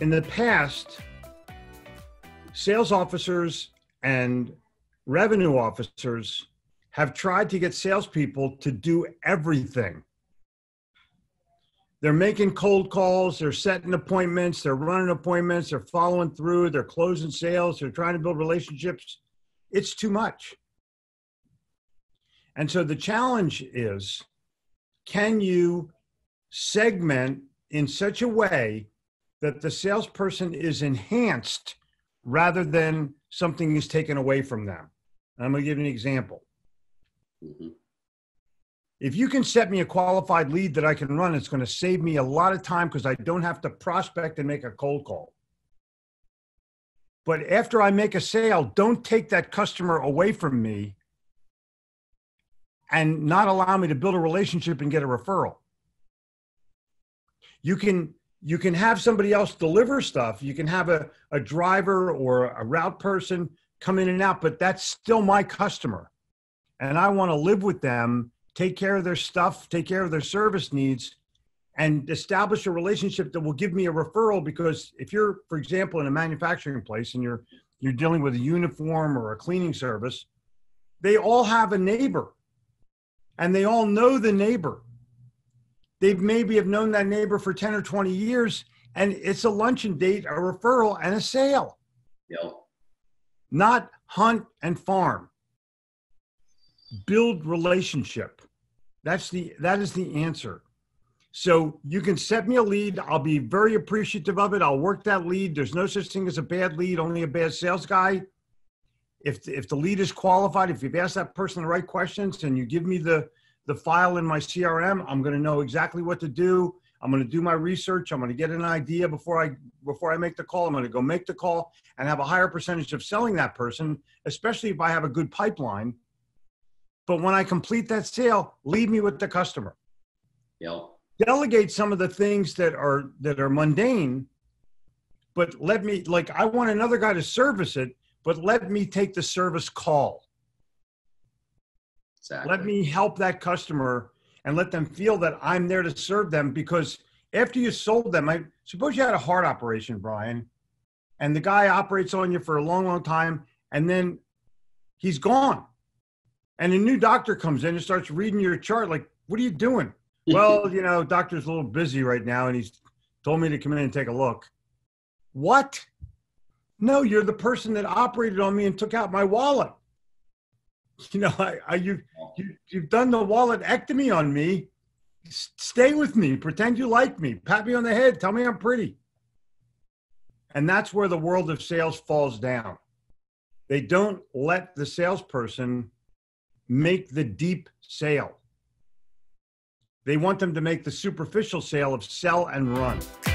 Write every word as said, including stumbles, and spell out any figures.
In the past, sales officers and revenue officers have tried to get salespeople to do everything. They're making cold calls, they're setting appointments, they're running appointments, they're following through, they're closing sales, they're trying to build relationships. It's too much. And so the challenge is, can you segment in such a way that the salesperson is enhanced rather than something is taken away from them? And I'm going to give you an example. Mm-hmm. If you can set me a qualified lead that I can run, it's going to save me a lot of time because I don't have to prospect and make a cold call. But after I make a sale, don't take that customer away from me and not allow me to build a relationship and get a referral. You can, you can have somebody else deliver stuff. You can have a, a driver or a route person come in and out, but that's still my customer. And I want to live with them, take care of their stuff, take care of their service needs, and establish a relationship that will give me a referral. Because if you're, for example, in a manufacturing place and you're you're dealing with a uniform or a cleaning service, they all have a neighbor and they all know the neighbor. They maybe have known that neighbor for ten or twenty years, and it's a luncheon date, a referral, and a sale. Yep. Not hunt and farm. Build relationship. That's the, that is the answer. So you can set me a lead. I'll be very appreciative of it. I'll work that lead. There's no such thing as a bad lead, only a bad sales guy. If, if the lead is qualified, if you've asked that person the right questions and you give me the, the file in my C R M, I'm going to know exactly what to do. I'm going to do my research. I'm going to get an idea before I, before I make the call. I'm going to go make the call and have a higher percentage of selling that person, especially if I have a good pipeline. But when I complete that sale, leave me with the customer. Yep. Delegate some of the things that are, that are mundane, but let me, like, I want another guy to service it, but let me take the service call. Exactly. Let me help that customer and let them feel that I'm there to serve them. Because after you sold them, I suppose you had a heart operation, Brian, and the guy operates on you for a long, long time, and then he's gone. And a new doctor comes in and starts reading your chart. Like, what are you doing? Well, you know, doctor's a little busy right now, and he's told me to come in and take a look. What? No, you're the person that operated on me and took out my wallet. You know, I, I, you, you, you've done the walletectomy on me. Stay with me. Pretend you like me. Pat me on the head. Tell me I'm pretty. And that's where the world of sales falls down. They don't let the salesperson make the deep sale. They want them to make the superficial sale of sell and run.